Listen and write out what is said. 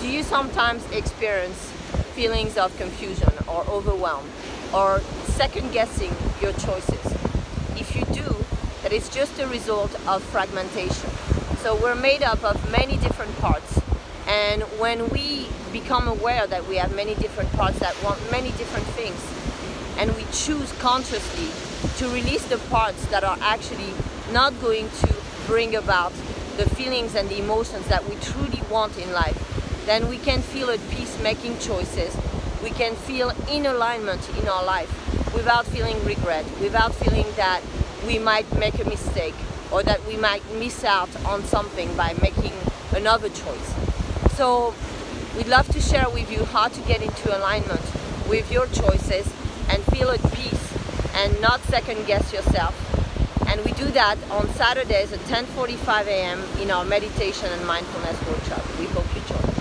Do you sometimes experience feelings of confusion or overwhelm or second-guessing your choices? If you do, that is just a result of fragmentation. So we're made up of many different parts, and when we become aware that we have many different parts that want many different things, and we choose consciously to release the parts that are actually not going to bring about the feelings and the emotions that we truly want in life, then we can feel at peace making choices. We can feel in alignment in our life without feeling regret, without feeling that we might make a mistake or that we might miss out on something by making another choice. So we'd love to share with you how to get into alignment with your choices and feel at peace and not second guess yourself. And we do that on Saturdays at 10:45 a.m. in our meditation and mindfulness workshop. We hope you join.